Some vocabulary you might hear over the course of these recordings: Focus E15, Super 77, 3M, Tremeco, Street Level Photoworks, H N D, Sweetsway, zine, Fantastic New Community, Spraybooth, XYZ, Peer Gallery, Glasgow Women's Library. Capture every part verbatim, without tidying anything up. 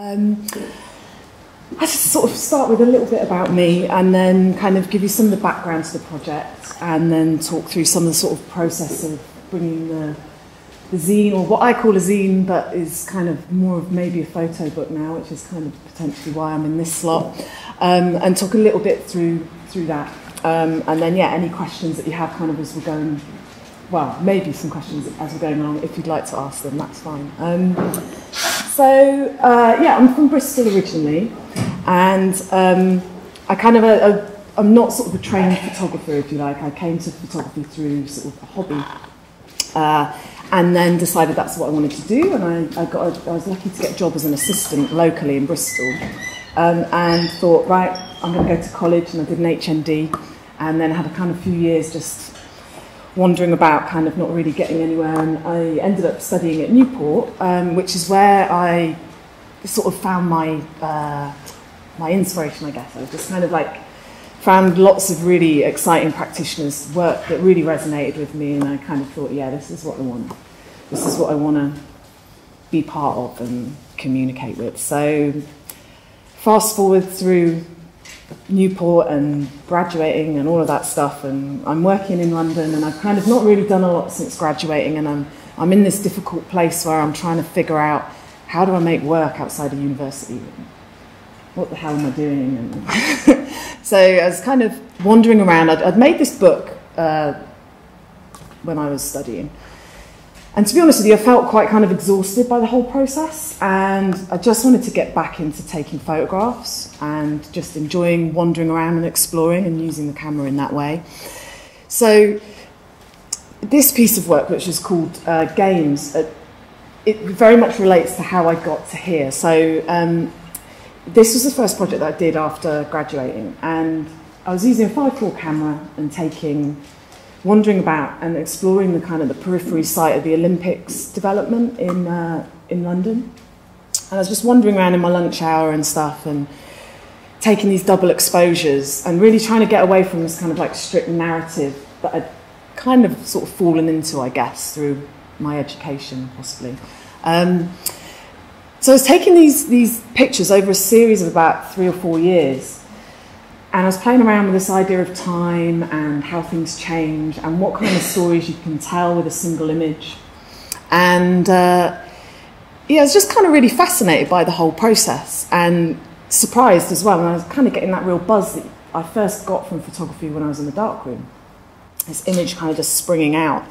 Um, I just sort of start with a little bit about me and then kind of give you some of the background to the project and then talk through some of the sort of process of bringing the, the zine, or what I call a zine, but is kind of more of maybe a photo book now, which is kind of potentially why I'm in this slot, um, and talk a little bit through through that. Um, and then, yeah, any questions that you have kind of as we're going, well, maybe some questions as we're going along, if you'd like to ask them, that's fine. Um, so, uh, yeah, I'm from Bristol originally, and um, I kind of, a, a, I'm not sort of a trained photographer, if you like. I came to photography through sort of a hobby, uh, and then decided that's what I wanted to do, and I, I, got a, I was lucky to get a job as an assistant locally in Bristol, um, and thought, right, I'm going to go to college, and I did an H N D, and then had a kind of few years just wandering about, kind of not really getting anywhere, and I ended up studying at Newport, um, which is where I sort of found my uh, my inspiration, I guess. I just kind of like found lots of really exciting practitioners' work that really resonated with me, and I kind of thought, yeah, this is what I want. This is what I want to be part of and communicate with. So fast forward through Newport and graduating and all of that stuff, and I'm working in London, and I've kind of not really done a lot since graduating, and I'm, I'm in this difficult place where I'm trying to figure out, how do I make work outside of university? What the hell am I doing? And so I was kind of wandering around. I'd, I'd made this book uh, when I was studying, and to be honest with you, I felt quite kind of exhausted by the whole process, and I just wanted to get back into taking photographs and just enjoying wandering around and exploring and using the camera in that way. So this piece of work, which is called uh, Games, uh, it very much relates to how I got to here. So um, this was the first project that I did after graduating, and I was using a five four camera and taking wandering about and exploring the kind of the periphery site of the Olympics development in, uh, in London. And I was just wandering around in my lunch hour and stuff and taking these double exposures and really trying to get away from this kind of like strict narrative that I'd kind of sort of fallen into, I guess, through my education possibly. Um, so I was taking these, these pictures over a series of about three or four years. And I was playing around with this idea of time and how things change and what kind of stories you can tell with a single image. And uh, yeah, I was just kind of really fascinated by the whole process and surprised as well. And I was kind of getting that real buzz that I first got from photography when I was in the darkroom. This image kind of just springing out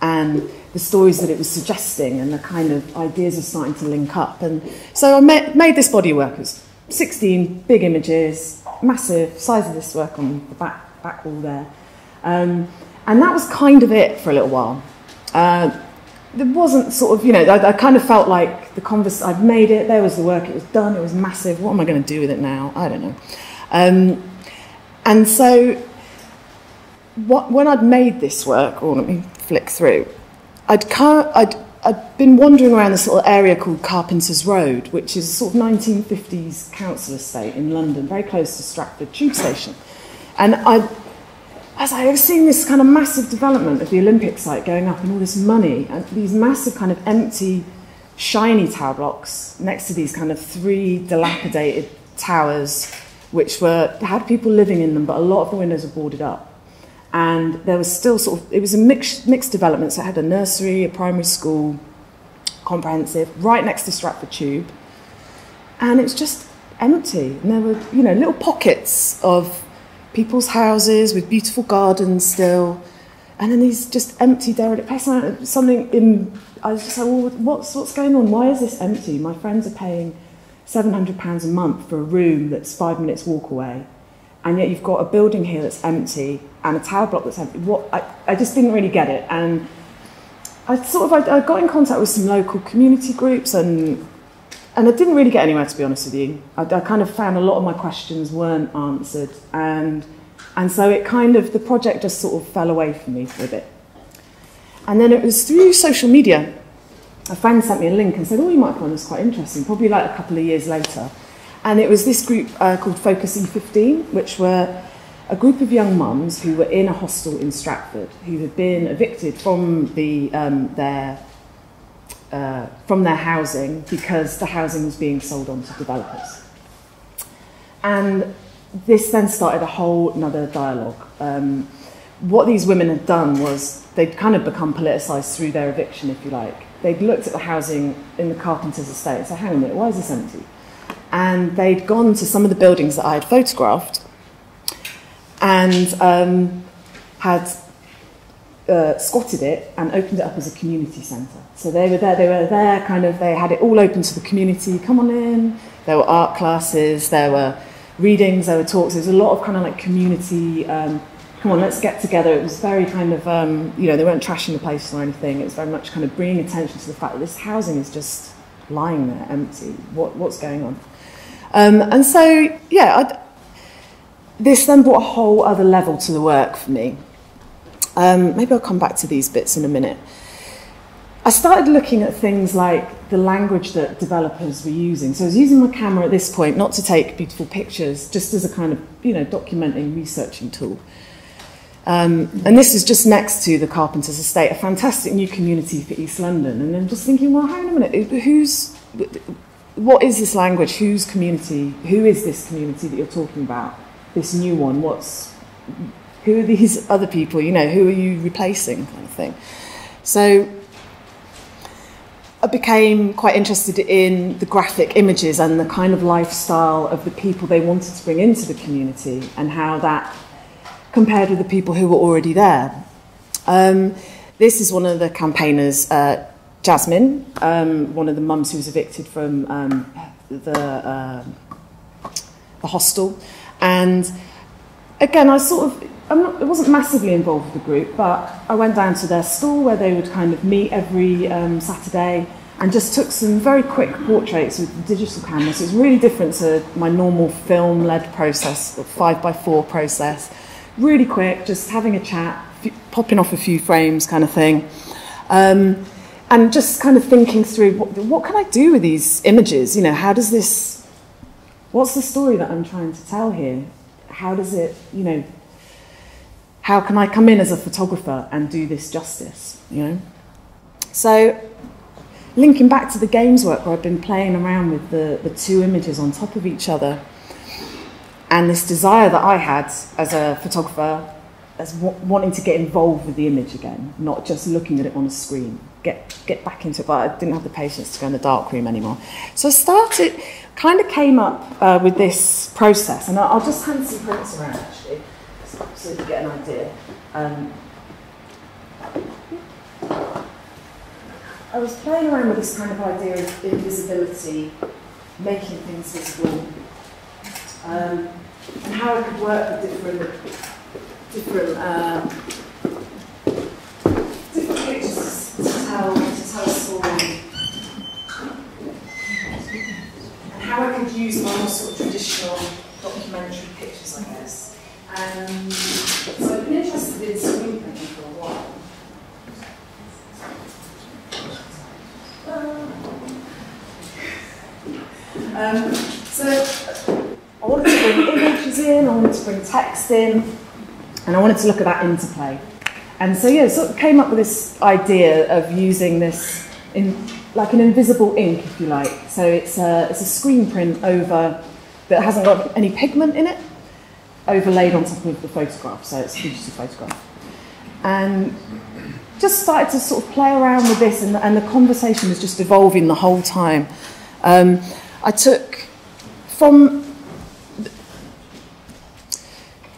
and the stories that it was suggesting and the kind of ideas are starting to link up. And so I ma- made this body of work. It was sixteen big images. Massive size of this work on the back, back wall there. Um, and that was kind of it for a little while. Uh, there wasn't sort of, you know, I, I kind of felt like the converse, I'd made it, there was the work, it was done, it was massive, what am I going to do with it now? I don't know. Um, and so what, when I'd made this work, oh, let me flick through, I'd, I'd, I'd been wandering around this little area called Carpenter's Road, which is a sort of nineteen fifties council estate in London, very close to Stratford tube station. And I, as I was seeing this kind of massive development of the Olympic site going up and all this money and these massive kind of empty, shiny tower blocks next to these kind of three dilapidated towers, which were had people living in them, but a lot of the windows were boarded up. And there was still sort of, it was a mixed, mixed development, so it had a nursery, a primary school, comprehensive, right next to Stratford Tube. And it was just empty. And there were, you know, little pockets of people's houses with beautiful gardens still. And then these just empty, derelict places. Something in, I was just like, well, what's, what's going on? Why is this empty? My friends are paying seven hundred pounds a month for a room that's five minutes walk away. And yet you've got a building here that's empty and a tower block that's empty. What, I, I just didn't really get it. And I sort of, I, I got in contact with some local community groups and, and I didn't really get anywhere, to be honest with you. I, I kind of found a lot of my questions weren't answered. And, and so it kind of, the project just sort of fell away from me for a bit. And then it was through social media. A friend sent me a link and said, oh, you might find this quite interesting, probably like a couple of years later. And it was this group uh, called Focus E fifteen, which were a group of young mums who were in a hostel in Stratford, who had been evicted from the, um, their uh, from their housing because the housing was being sold on to developers. And this then started a whole nother dialogue. Um, what these women had done was they'd kind of become politicised through their eviction, if you like. They'd looked at the housing in the carpenter's estate and said, hang on a minute, why is this empty? And they'd gone to some of the buildings that I had photographed and um, had uh, squatted it and opened it up as a community centre. So they were there, they were there, kind of, they had it all open to the community, come on in. There were art classes, there were readings, there were talks, there was a lot of kind of like community, um, come on, let's get together. It was very kind of, um, you know, they weren't trashing the place or anything. It was very much kind of bringing attention to the fact that this housing is just lying there, empty. What, what's going on? Um, and so, yeah, I'd, this then brought a whole other level to the work for me. Um, maybe I'll come back to these bits in a minute. I started looking at things like the language that developers were using. So I was using my camera at this point, not to take beautiful pictures, just as a kind of, you know, documenting, researching tool. Um, and this is just next to the Carpenter's Estate, a fantastic new community for East London. And I'm just thinking, well, hang on a minute, who's... what is this language? Whose community? Who is this community that you're talking about? This new one? What's? Who are these other people? You know, who are you replacing? Kind of thing. So I became quite interested in the graphic images and the kind of lifestyle of the people they wanted to bring into the community and how that compared with the people who were already there. Um, this is one of the campaigners. Uh, Jasmine, um, one of the mums who was evicted from um, the, uh, the hostel. And again, I sort of, I'm not, I wasn't massively involved with the group, but I went down to their school where they would kind of meet every um, Saturday and just took some very quick portraits with digital cameras. It was really different to my normal film-led process, the five by four process. Really quick, just having a chat, popping off a few frames kind of thing. Um, And just kind of thinking through, what, what can I do with these images? You know, how does this, what's the story that I'm trying to tell here? How does it, you know, how can I come in as a photographer and do this justice, you know? So, linking back to the games work where I've been playing around with the, the two images on top of each other, and this desire that I had as a photographer, as wanting to get involved with the image again, not just looking at it on a screen. Get, get back into it, but I didn't have the patience to go in the dark room anymore. So I started, kind of came up uh, with this process, and I'll, I'll just hand some prints around actually, so you get an idea. Um, I was playing around with this kind of idea of invisibility, making things visible, um, and how it could work with different, different um, To tell a story, and how I could use my more sort of traditional documentary pictures, I guess. Um, so I've been interested in screenprinting for a while. Um, so I wanted to bring images in, I wanted to bring text in, and I wanted to look at that interplay. And so, yeah, sort of came up with this idea of using this in like an invisible ink, if you like. So it's a, it's a screen print over that hasn't got any pigment in it, overlaid on top of the photograph. So it's a digital photograph. And just started to sort of play around with this, and, and the conversation was just evolving the whole time. Um, I took from...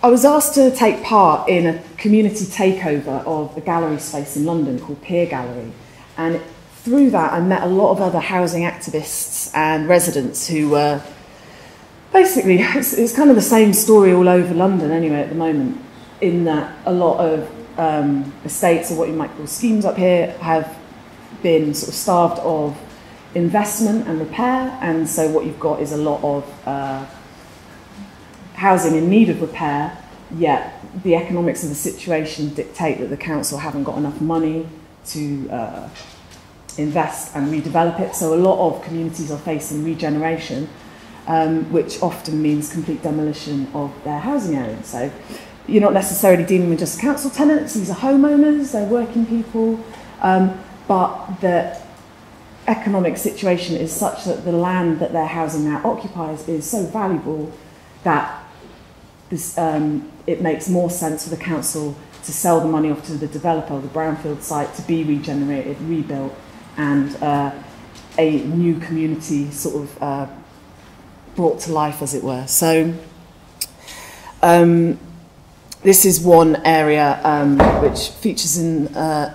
I was asked to take part in a community takeover of a gallery space in London called Peer Gallery. And through that, I met a lot of other housing activists and residents who were basically, it's, it's kind of the same story all over London anyway at the moment, in that a lot of um, estates, or what you might call schemes up here, have been sort of starved of investment and repair. And so what you've got is a lot of uh, housing in need of repair, yet the economics of the situation dictate that the council haven't got enough money to uh, invest and redevelop it. So a lot of communities are facing regeneration, um, which often means complete demolition of their housing area. So you're not necessarily dealing with just council tenants, these are homeowners, they're working people, um, but the economic situation is such that the land that their housing now occupies is so valuable that this, um, it makes more sense for the council to sell the money off to the developer of the brownfield site to be regenerated, rebuilt, and uh, a new community sort of uh, brought to life, as it were. So um, this is one area um, which features in, uh,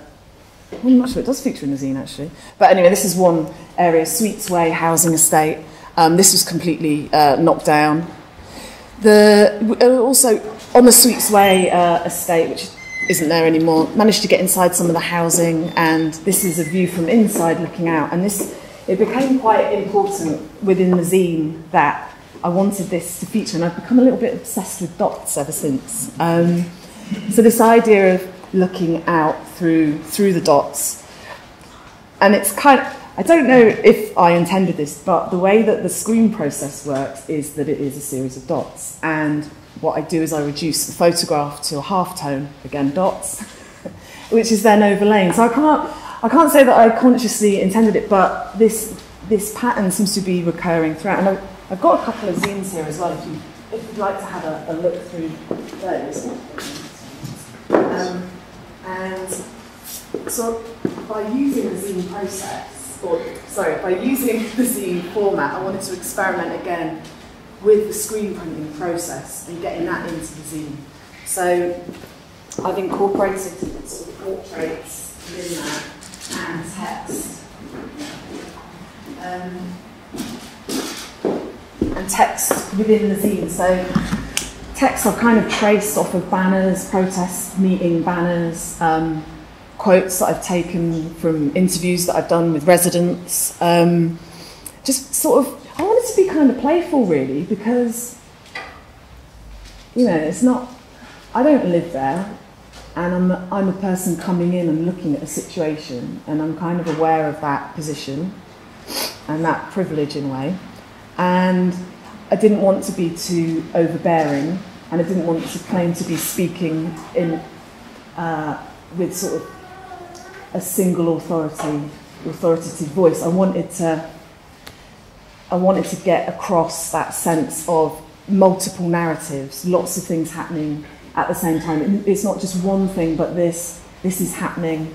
I'm not sure it does feature in the zine actually, but anyway, this is one area, Sweetsway housing estate. Um, this was completely uh, knocked down. The, also on the Sweetsway uh, estate, which isn't there anymore, managed to get inside some of the housing, and this is a view from inside looking out, and this, it became quite important within the zine that I wanted this to feature, and I've become a little bit obsessed with dots ever since. Um, so this idea of looking out through, through the dots, and it's kind of, I don't know if I intended this, but the way that the screen process works is that it is a series of dots. And what I do is I reduce the photograph to a halftone, again dots, which is then overlain. So I can't, I can't say that I consciously intended it, but this, this pattern seems to be recurring throughout. And I've, I've got a couple of zines here as well, if, you, if you'd like to have a, a look through those. Um, and so by using the zine process, Or, sorry, by using the zine format, I wanted to experiment again with the screen printing process and getting that into the zine. So I've incorporated sort of portraits in that and text. Um, and text within the zine. So text I've kind of traced off of banners, protest meeting banners, um, quotes that I've taken from interviews that I've done with residents. Um, just sort of, I wanted to be kind of playful really, because, you know, it's not, I don't live there, and I'm a, I'm a person coming in and looking at a situation, and I'm kind of aware of that position and that privilege in a way. And I didn't want to be too overbearing, and I didn't want to claim to be speaking in, uh, with sort of a single authority, authoritative voice. I wanted to, I wanted to get across that sense of multiple narratives, lots of things happening at the same time. It's not just one thing, but this, this is happening,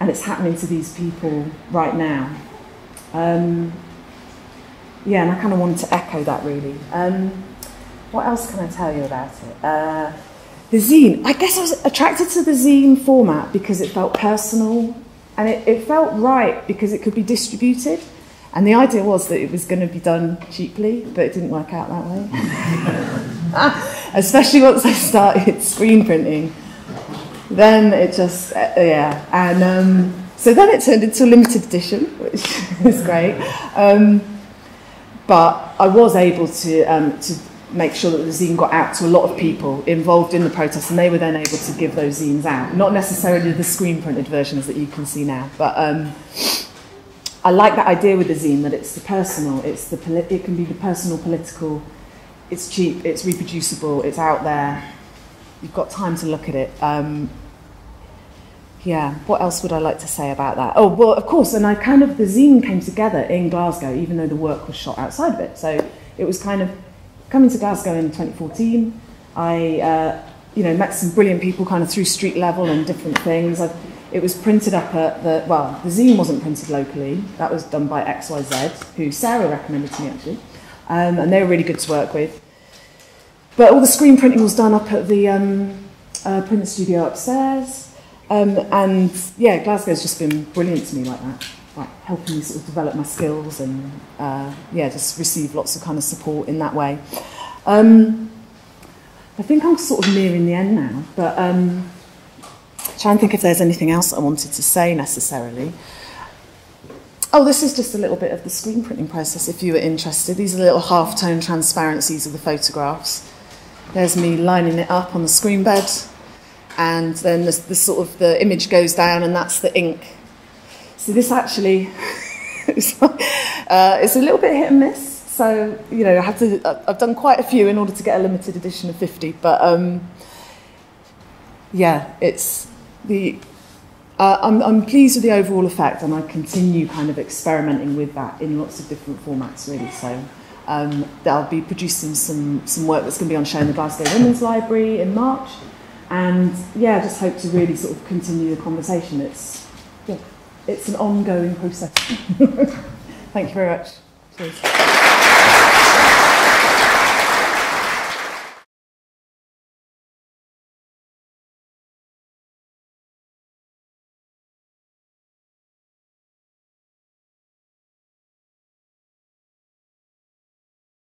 and it's happening to these people right now. Um, yeah, and I kind of wanted to echo that really. Um, what else can I tell you about it? Uh, The zine, I guess I was attracted to the zine format because it felt personal, and it, it felt right because it could be distributed, and the idea was that it was going to be done cheaply, but it didn't work out that way. Especially once I started screen printing, then it just, yeah, and um, so then it turned into a limited edition, which is great, um, but I was able to, um, to make sure that the zine got out to a lot of people involved in the protest, and they were then able to give those zines out. Not necessarily the screen printed versions that you can see now, but um, I like that idea with the zine, that it's the personal, it's the poli it can be the personal, political, it's cheap, it's reproducible, it's out there, you've got time to look at it. Um, yeah, what else would I like to say about that? Oh, well, of course, and I kind of, the zine came together in Glasgow, even though the work was shot outside of it, so it was kind of, coming to Glasgow in twenty fourteen, I uh, you know, met some brilliant people kind of through Street Level and different things. I, it was printed up at the, well, the zine wasn't printed locally. That was done by X Y Z, who Sarah recommended to me actually. Um, and they were really good to work with. But all the screen printing was done up at the um, uh, print studio upstairs. Um, and yeah, Glasgow's just been brilliant to me like that. Like helping me sort of develop my skills and uh, yeah, just receive lots of kind of support in that way. Um, I think I'm sort of nearing the end now, but um, trying to think if there's anything else I wanted to say necessarily. Oh, this is just a little bit of the screen printing process if you were interested. These are little half-tone transparencies of the photographs. There's me lining it up on the screen bed, and then the, the sort of the image goes down, and that's the ink. So this actually, uh, it's a little bit hit and miss. So, you know, I had to, I've done quite a few in order to get a limited edition of fifty. But um, yeah, it's the, Uh, I'm, I'm pleased with the overall effect, and I continue kind of experimenting with that in lots of different formats, really. So um, I'll be producing some, some work that's going to be on show in the Glasgow Women's Library in March. And yeah, I just hope to really sort of continue the conversation. It's, yeah, it's an ongoing process. Thank you very much. Cheers.